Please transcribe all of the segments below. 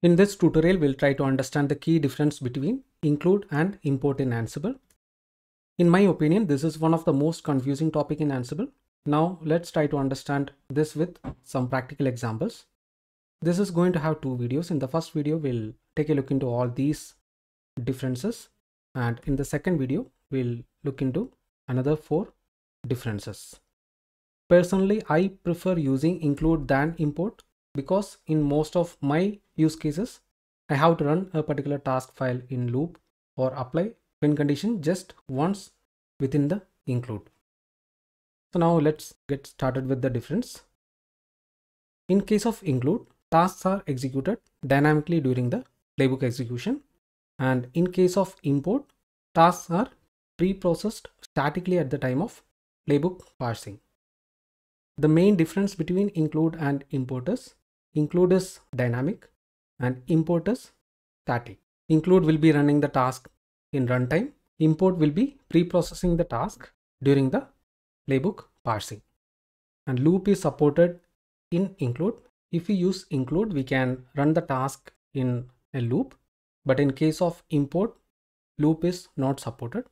In this tutorial, we'll try to understand the key difference between include and import in Ansible. In my opinion, this is one of the most confusing topics in Ansible. Now let's try to understand this with some practical examples. This is going to have two videos. In the first video, we'll take a look into all these differences. And in the second video, we'll look into another four differences. Personally, I prefer using include than import because in most of my use cases, I have to run a particular task file in loop or apply when condition just once within the include. So now let's get started with the difference. In case of include, tasks are executed dynamically during the playbook execution. And in case of import, tasks are pre-processed statically at the time of playbook parsing. The main difference between include and import is include is dynamic and import is static. Include will be running the task in runtime. Import will be pre-processing the task during the playbook parsing. And loop is supported in include. If we use include, we can run the task in a loop. But in case of import, loop is not supported.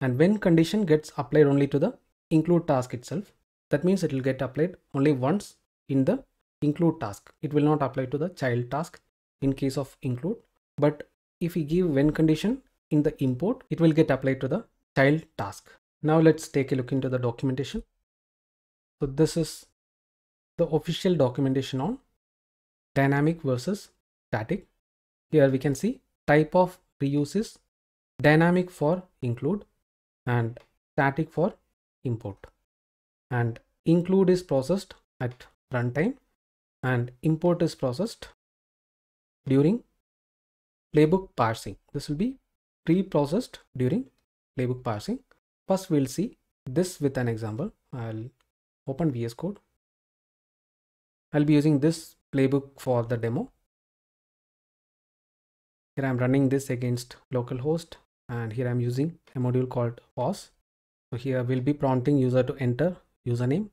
And when condition gets applied only to the include task itself, that means it will get applied only once in the include task. It will not apply to the child task in case of include. But if we give when condition in the import, it will get applied to the child task. Now let's take a look into the documentation. So this is the official documentation on dynamic versus static. Here we can see type of reuse is dynamic for include and static for import. And include is processed at runtime and import is processed during playbook parsing. This will be pre-processed during playbook parsing. First, we'll see this with an example. I'll open VS Code. I'll be using this playbook for the demo. Here I'm running this against localhost, and here I'm using a module called pause. So here we'll be prompting user to enter username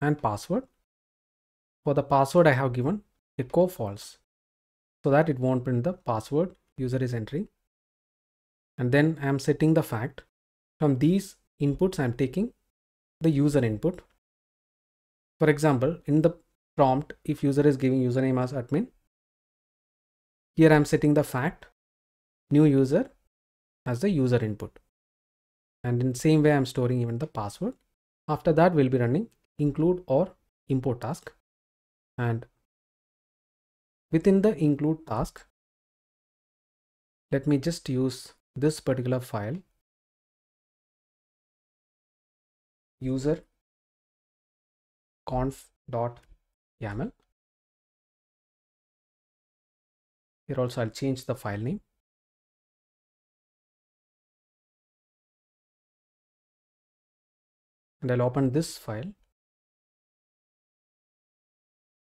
and password. For the password, I have given echo false so that it won't print the password user is entering. And then I'm setting the fact from these inputs I'm taking the user input. For example, in the prompt, if user is giving username as admin, here I'm setting the fact new user as the user input. And in same way, I'm storing even the password. After that, we'll be running include or import task. And within the include task, let me just use this particular file, userconf.yaml. Here also I'll change the file name. And I'll open this file.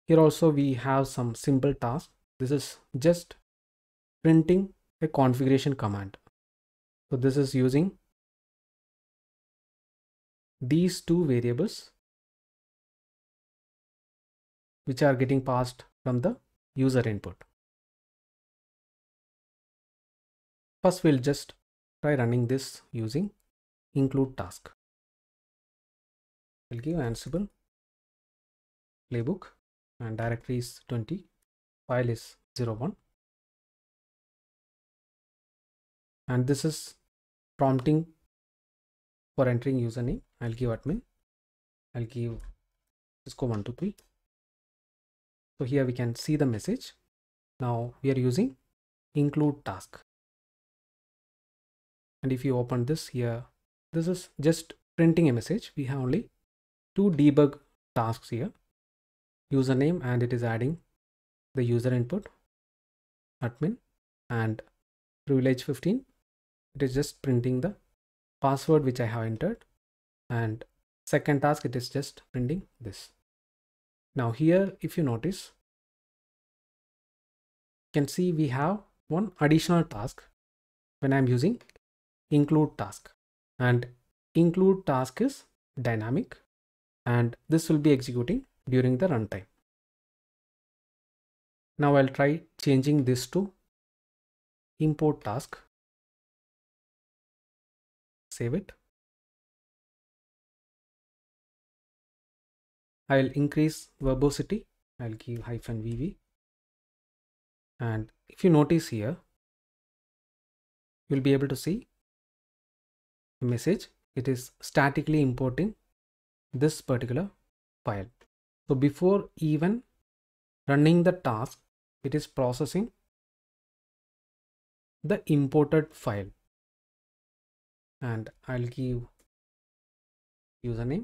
Here also we have some simple task. This is just printing a configuration command. So this is using these two variables which are getting passed from the user input. First, we'll just try running this using include task. We'll give Ansible playbook and directory is 20, file is 01. And this is prompting for entering username. I'll give admin. I'll give Cisco 123. So here we can see the message. Now we are using include task. And if you open this here, this is just printing a message. We have only two debug tasks here, username, and it is adding the user input, admin, and privilege 15. It is just printing the password which I have entered, and second task, it is just printing this. Now here, if you notice, you can see we have one additional task when I'm using include task, and include task is dynamic and this will be executing during the runtime. Now I'll try changing this to import task. Save it. I'll increase verbosity. I'll give -VV. And if you notice here, you'll be able to see the message. It is statically importing this particular file. So before even running the task, it is processing the imported file. And I'll give username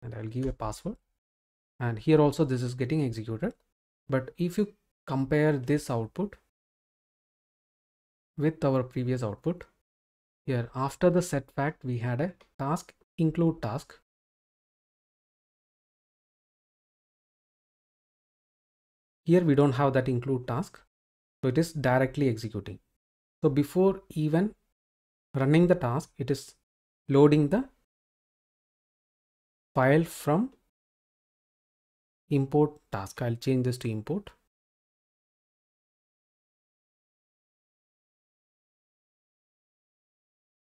and I'll give a password. And here also this is getting executed. But if you compare this output with our previous output, here after the set fact we had a task include task. Here we don't have that include task, so it is directly executing. So before even running the task, it is loading the file from import task. I'll change this to import.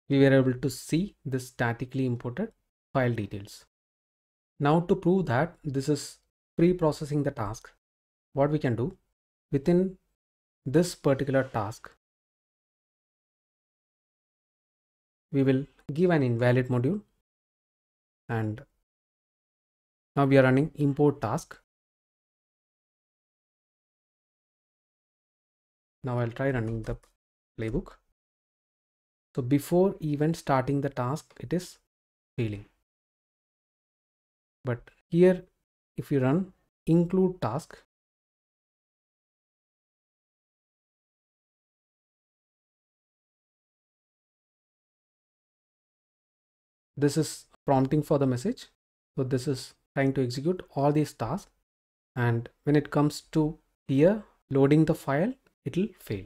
We were able to see the statically imported file details. Now to prove that this is pre-processing the task, what we can do within this particular task, we will give an invalid module. And now we are running import task. Now I'll try running the playbook. So before even starting the task, it is failing. But here, if you run include task, this is prompting for the message. So this is trying to execute all these tasks. And when it comes to here, loading the file, it will fail.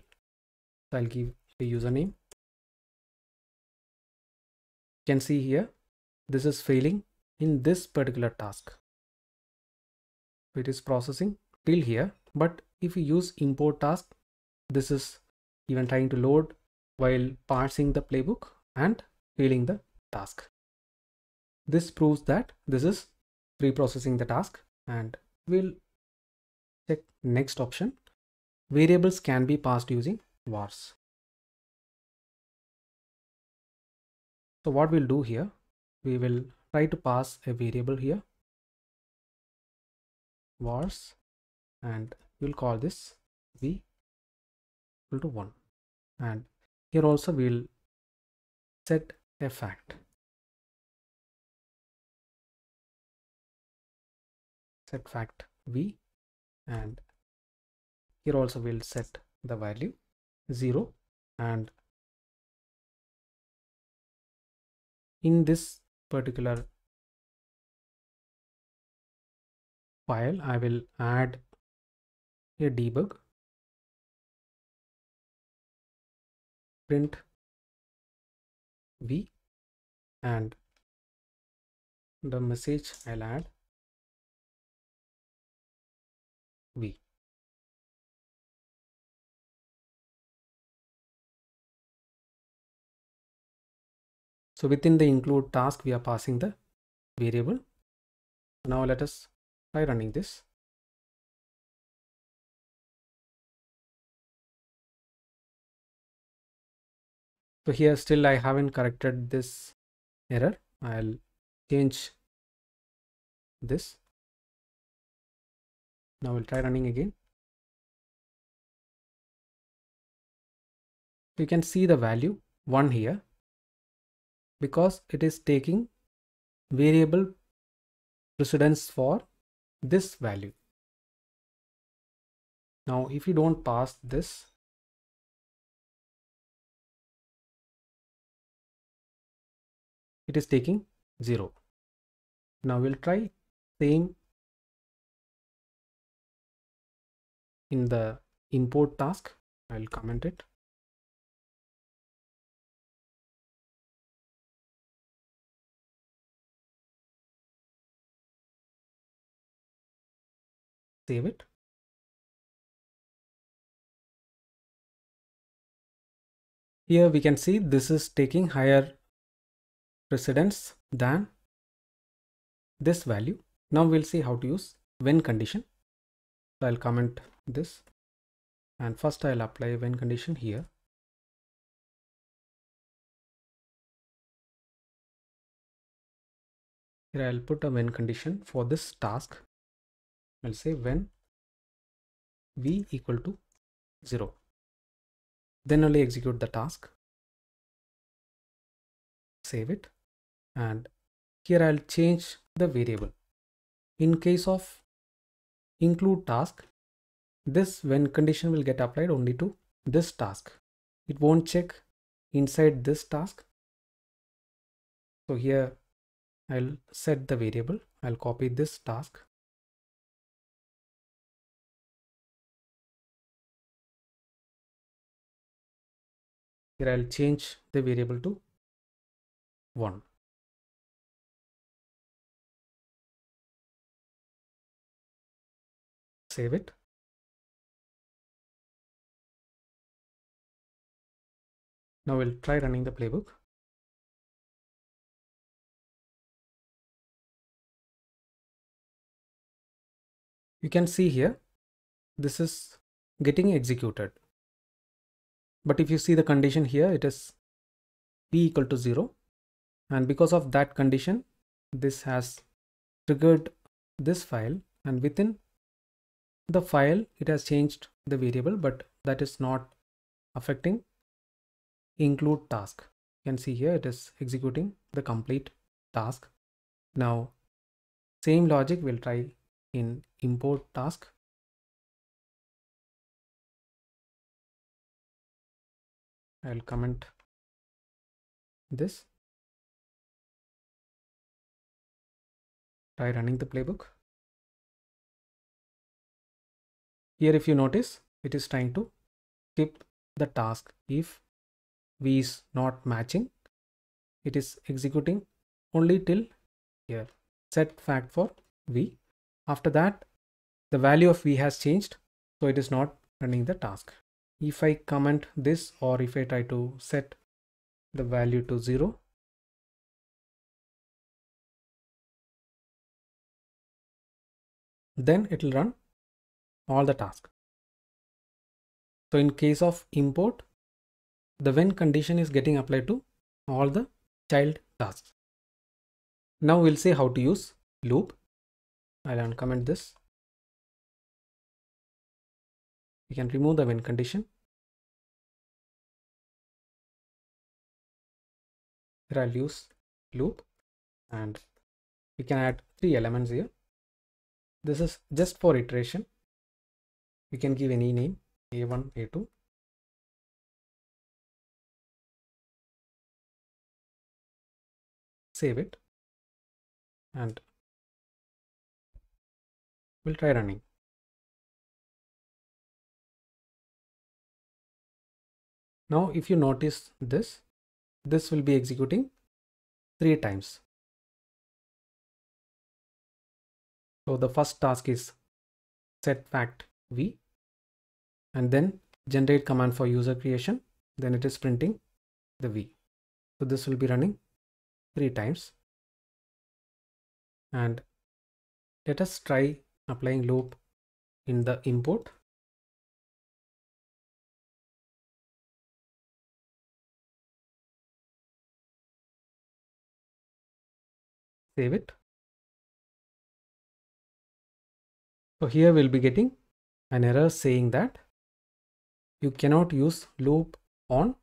So I'll give a username. You can see here, this is failing in this particular task. It is processing till here. But if you use import task, this is even trying to load while parsing the playbook and failing the task. This proves that this is pre-processing the task. And we'll check next option. Variables can be passed using vars. So what we'll do here, we will try to pass a variable here, vars, and we'll call this v equal to 1. And here also we'll set a fact. Set fact v, and here also we'll set the value 0. And in this particular file, I will add a debug print v, and the message I'll add v. So within the include task, we are passing the variable. Now let us try running this. So here still I haven't corrected this error. I'll change this. Now we'll try running again. You can see the value 1 here, because it is taking variable precedence for this value. Now, if you don't pass this, it is taking 0. Now we'll try same in the import task. I'll comment it. Save it. Here we can see this is taking higher precedence than this value. Now we'll see how to use when condition. So I'll comment this and first I'll apply when condition here. Here I'll put a when condition for this task. I'll say when v equal to 0. Then only execute the task. Save it. And here I'll change the variable. In case of include task, this when condition will get applied only to this task. It won't check inside this task. So here I'll set the variable. I'll copy this task. Here I'll change the variable to 1. Save it. Now we'll try running the playbook. You can see here, this is getting executed. But if you see the condition here, it is p equal to 0. And because of that condition, this has triggered this file, and within the file, it has changed the variable, but that is not affecting include task. You can see here, it is executing the complete task. Now, same logic we'll try in import task. I'll comment this. Try running the playbook. Here if you notice, it is trying to skip the task. If v is not matching, it is executing only till here set fact for v. After that, the value of v has changed, so it is not running the task. If I comment this, or if I try to set the value to 0, then it will run all the tasks. So in case of import, the when condition is getting applied to all the child tasks. Now we'll see how to use loop. I'll uncomment this. We can remove the when condition. Here I'll use loop, and we can add 3 elements here. This is just for iteration. We can give any name, A1, A2. Save it. And we'll try running. Now, if you notice this will be executing 3 times. So the first task is set fact v, and then generate command for user creation. Then it is printing the v. So this will be running 3 times. And let us try applying loop in the import. Save it. So here we'll be getting an error saying that you cannot use loop on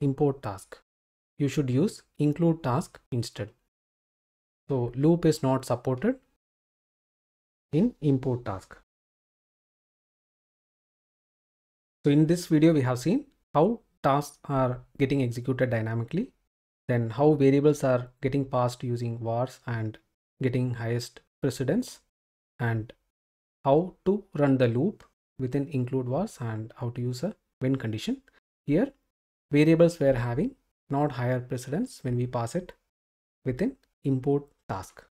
import task. You should use include task instead. So loop is not supported in import task. So in this video, we have seen how tasks are getting executed dynamically. Then how variables are getting passed using vars and getting highest precedence, and how to run the loop within include vars, and how to use a when condition. Here variables were having not higher precedence when we pass it within import task.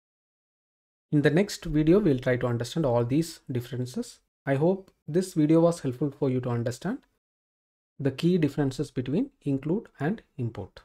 In the next video, we'll try to understand all these differences. I hope this video was helpful for you to understand. the key differences between include and import.